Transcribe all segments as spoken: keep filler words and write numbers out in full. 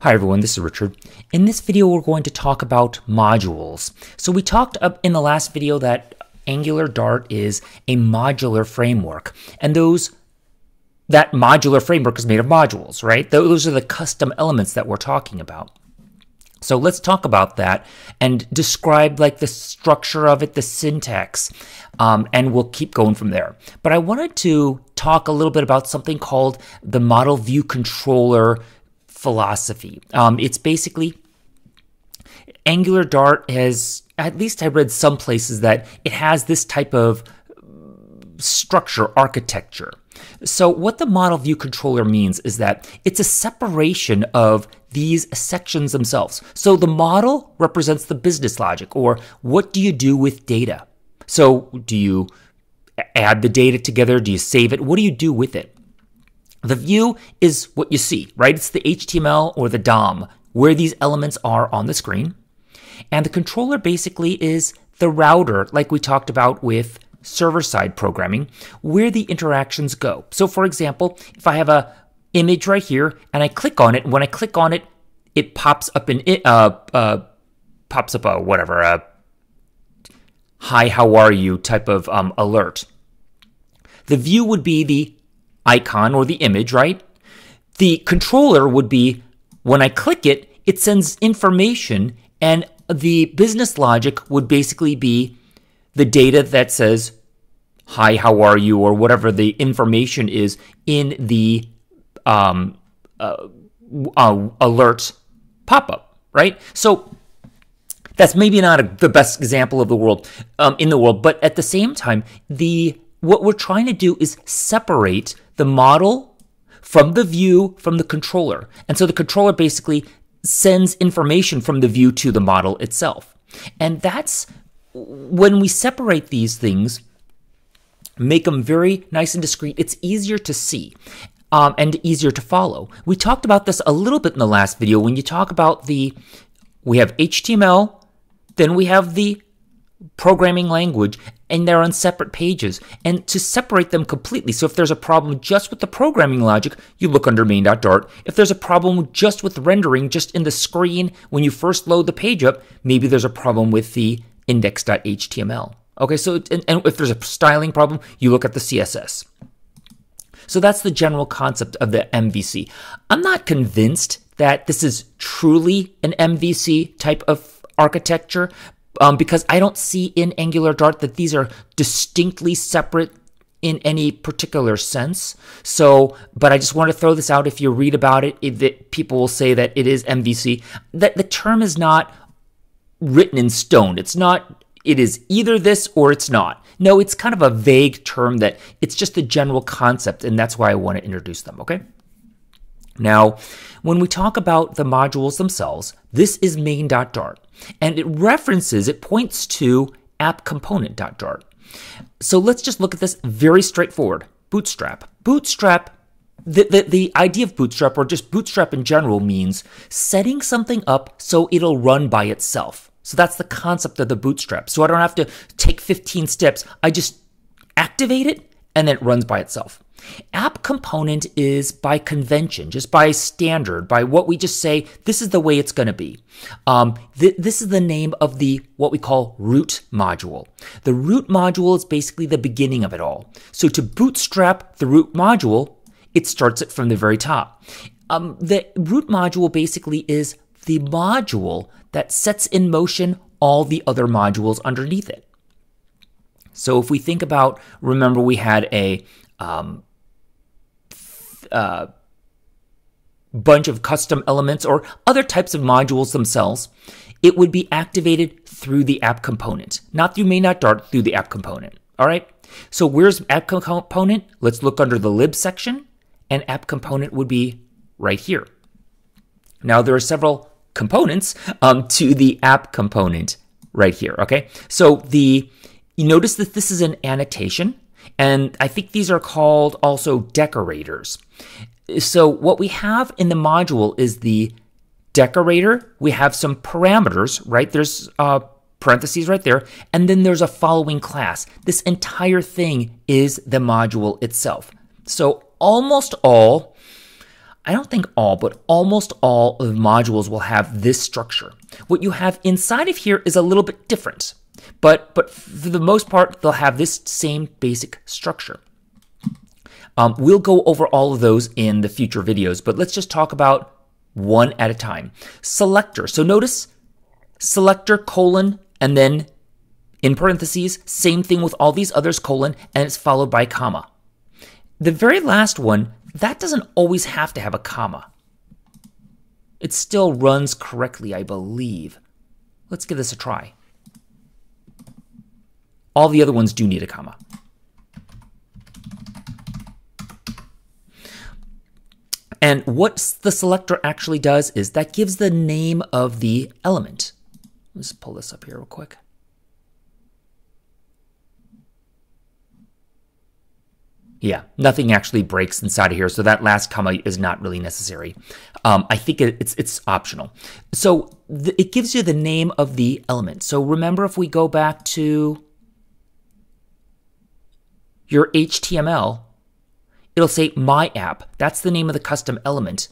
Hi everyone, this is Richard. In this video we're going to talk about modules. So we talked up in the last video that Angular Dart is a modular framework, and those that modular framework is made of modules, right? Those are the custom elements that we're talking about. So let's talk about that and describe like the structure of it, the syntax, um, and we'll keep going from there. But I wanted to talk a little bit about something called the Model View Controller philosophy. Um, it's basically Angular Dart has, at least I read some places that it has this type of structure, architecture. So what the Model View Controller means is that it's a separation of these sections themselves. So the model represents the business logic, or what do you do with data? So do you add the data together? Do you save it? What do you do with it? The view is what you see, right? It's the H T M L or the D O M, where these elements are on the screen. And the controller basically is the router, like we talked about with server-side programming, where the interactions go. So for example, if I have an image right here and I click on it, when I click on it, it pops up an, uh, uh, pops up a whatever, a hi, how are you type of um, alert. The view would be the icon or the image, right? The controller would be when I click it, it sends information, and the business logic would basically be the data that says, hi, how are you, or whatever the information is in the um, uh, uh, alert pop-up, right? So that's maybe not a, the best example of the world, um, in the world, but at the same time, the what we're trying to do is separate the model from the view from the controller. And so the controller basically sends information from the view to the model itself. And that's when we separate these things, make them very nice and discrete, it's easier to see um, and easier to follow. We talked about this a little bit in the last video when you talk about the, we have H T M L, then we have the programming language, and they're on separate pages, and to separate them completely. So if there's a problem just with the programming logic, you look under main dot dart. If there's a problem just with rendering, just in the screen when you first load the page up, maybe there's a problem with the index dot H T M L. Okay, so and, and if there's a styling problem, you look at the C S S. So that's the general concept of the M V C. I'm not convinced that this is truly an M V C type of architecture, Um, because I don't see in Angular Dart that these are distinctly separate in any particular sense. So, but I just want to throw this out. If you read about it, it, it people will say that it is M V C. That the term is not written in stone. It's not, it is either this or it's not. No, it's kind of a vague term that it's just a general concept, and that's why I want to introduce them, okay? Now, when we talk about the modules themselves, this is main dot dart, and it references, it points to app component dot dart. So let's just look at this very straightforward. Bootstrap. Bootstrap, the, the, the idea of bootstrap, or just bootstrap in general, means setting something up so it'll run by itself. So that's the concept of the bootstrap. So I don't have to take fifteen steps. I just activate it, and then it runs by itself. App component is by convention, just by standard, by what we just say, this is the way it's going to be. Um, th this is the name of the, what we call root module. The root module is basically the beginning of it all. So to bootstrap the root module, it starts it from the very top. Um, the root module basically is the module that sets in motion all the other modules underneath it. So if we think about, remember we had a um, uh, bunch of custom elements or other types of modules themselves, it would be activated through the app component, not through main dot dart, through the app component. All right. So where's app component? Let's look under the lib section, and app component would be right here. Now there are several components um, to the app component right here. Okay. So the You notice that this is an annotation, and I think these are called also decorators. So what we have in the module is the decorator. We have some parameters, right? There's uh, parentheses right there, and then there's a following class. This entire thing is the module itself. So almost all, I don't think all, but almost all of the modules will have this structure. What you have inside of here is a little bit different, but, but for the most part, they'll have this same basic structure. Um, we'll go over all of those in the future videos, but let's just talk about one at a time. Selector. So notice selector colon, and then in parentheses, same thing with all these others, colon, and it's followed by comma. The very last one, that doesn't always have to have a comma. It still runs correctly, I believe. Let's give this a try. All the other ones do need a comma. And what the selector actually does is that gives the name of the element. Let's pull this up here real quick. Yeah, nothing actually breaks inside of here, so that last comma is not really necessary. Um, I think it, it's it's optional. So th it gives you the name of the element. So remember, if we go back to your H T M L, it'll say myApp. That's the name of the custom element,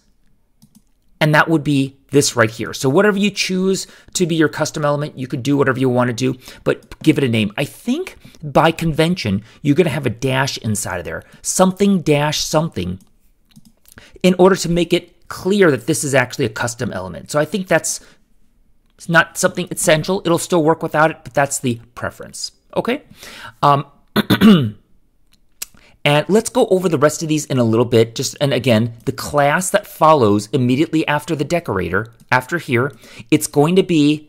and that would be this right here. So whatever you choose to be your custom element, you could do whatever you want to do, but give it a name. I think by convention, you're going to have a dash inside of there, something dash something, in order to make it clear that this is actually a custom element. So I think that's it's not something essential. It'll still work without it, but that's the preference. Okay. Um, And let's go over the rest of these in a little bit. Just, and again, the class that follows immediately after the decorator, after here, it's going to be,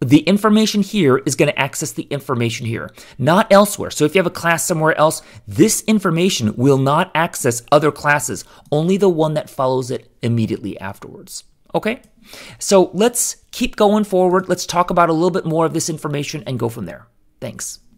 the information here is going to access the information here, not elsewhere. So if you have a class somewhere else, this information will not access other classes, only the one that follows it immediately afterwards. Okay? So let's keep going forward. Let's talk about a little bit more of this information and go from there. Thanks.